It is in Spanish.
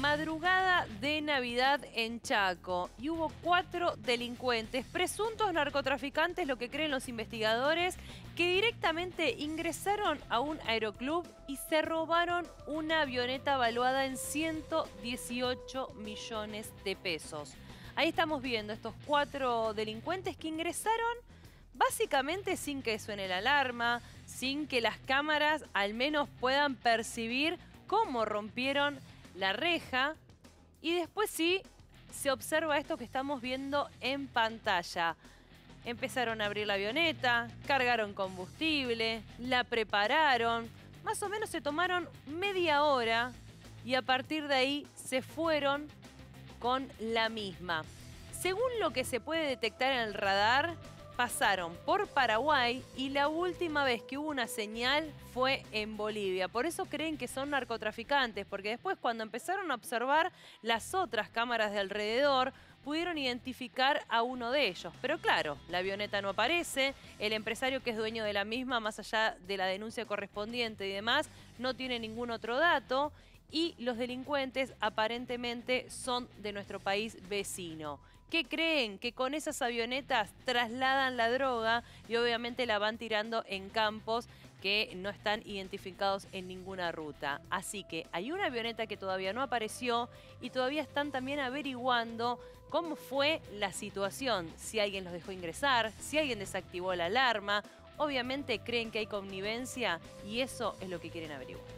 Madrugada de Navidad en Chaco y hubo 4 delincuentes, presuntos narcotraficantes, lo que creen los investigadores, que directamente ingresaron a un aeroclub y se robaron una avioneta evaluada en 118 millones de pesos. Ahí estamos viendo estos 4 delincuentes que ingresaron básicamente sin que suene la alarma, sin que las cámaras al menos puedan percibir cómo rompieron la reja, y después sí se observa esto que estamos viendo en pantalla. Empezaron a abrir la avioneta, cargaron combustible, la prepararon, más o menos se tomaron media hora y a partir de ahí se fueron con la misma. Según lo que se puede detectar en el radar, pasaron por Paraguay y la última vez que hubo una señal fue en Bolivia. Por eso creen que son narcotraficantes, porque después cuando empezaron a observar las otras cámaras de alrededor, pudieron identificar a uno de ellos. Pero claro, la avioneta no aparece, el empresario que es dueño de la misma, más allá de la denuncia correspondiente y demás, no tiene ningún otro dato, y los delincuentes aparentemente son de nuestro país vecino. ¿Qué creen? Que con esas avionetas trasladan la droga y obviamente la van tirando en campos que no están identificados en ninguna ruta. Así que hay una avioneta que todavía no apareció y todavía están también averiguando cómo fue la situación. Si alguien los dejó ingresar, si alguien desactivó la alarma. Obviamente creen que hay connivencia y eso es lo que quieren averiguar.